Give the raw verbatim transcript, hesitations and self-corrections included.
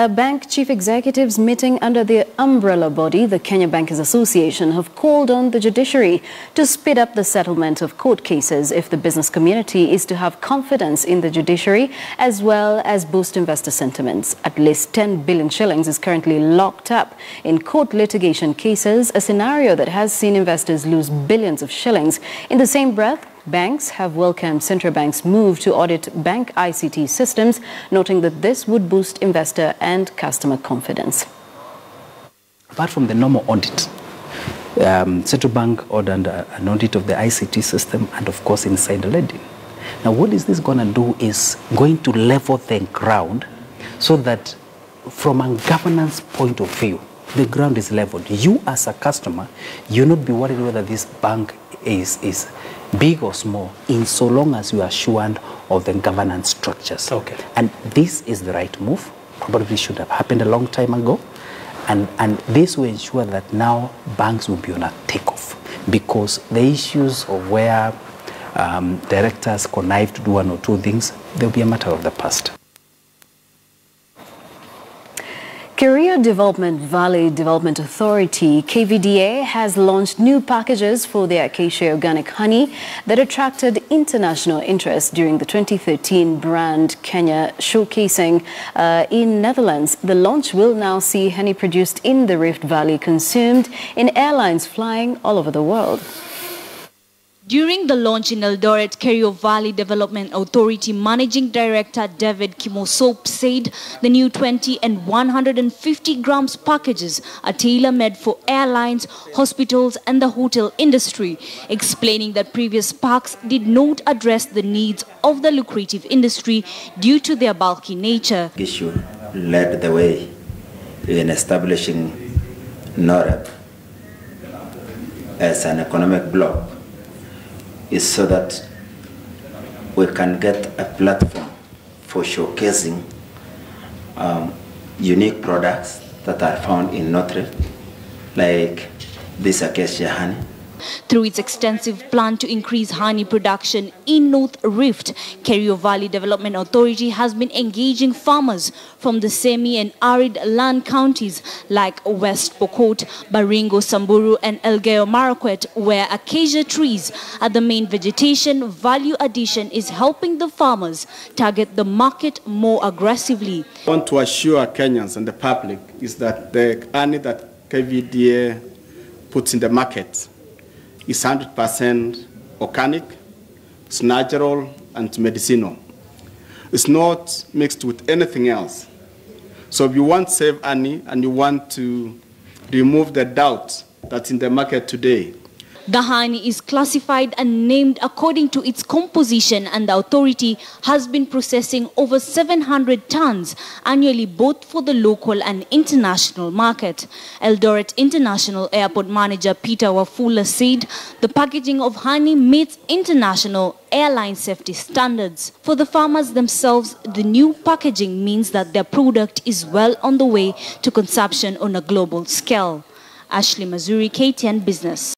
A bank chief executives meeting under the umbrella body, the Kenya Bankers Association, have called on the judiciary to speed up the settlement of court cases if the business community is to have confidence in the judiciary, as well as boost investor sentiments. At least ten billion shillings is currently locked up in court litigation cases, a scenario that has seen investors lose billions of shillings. In the same breath, banks have welcomed central bank's move to audit bank I C T systems, noting that this would boost investor and customer confidence. Apart from the normal audit, um, central bank ordered an audit of the I C T system and, of course, insider lending. Now, what is this going to do is going to level the ground so that from a governance point of view, the ground is leveled. You, as a customer, you'll not be worried whether this bank is... is big or small, in so long as you are assured of the governance structures. Okay. And this is the right move. Probably should have happened a long time ago. And, and this will ensure that now banks will be on a takeoff, because the issues of where um, directors connive to do one or two things, they'll be a matter of the past. Kerio Valley Development Authority, K V D A, has launched new packages for the acacia organic honey that attracted international interest during the twenty thirteen Brand Kenya showcasing uh, in Netherlands. The launch will now see honey produced in the Rift Valley consumed in airlines flying all over the world. During the launch in Eldoret, Kerio Valley Development Authority Managing Director David Kimosop said the new twenty and one hundred fifty grams packages are tailor-made for airlines, hospitals and the hotel industry, explaining that previous packs did not address the needs of the lucrative industry due to their bulky nature. Issue led the way in establishing Norep as an economic bloc, is so that we can get a platform for showcasing um, unique products that are found in Norep, like this acacia honey. Through its extensive plan to increase honey production in North Rift, Kerio Valley Development Authority has been engaging farmers from the semi and arid land counties like West Pokot, Baringo-Samburu and Elgeo-Marakwet, where acacia trees are the main vegetation. Value addition is helping the farmers target the market more aggressively. I want to assure Kenyans and the public is that the honey that K V D A puts in the market is one hundred percent organic, it's natural and medicinal. It's not mixed with anything else. So if you want to save honey and you want to remove the doubt that's in the market today. The honey is classified and named according to its composition, and the authority has been processing over seven hundred tons annually, both for the local and international market. Eldoret International Airport Manager Peter Wafula said the packaging of honey meets international airline safety standards. For the farmers themselves, the new packaging means that their product is well on the way to consumption on a global scale. Ashley Mazuri, K T N Business.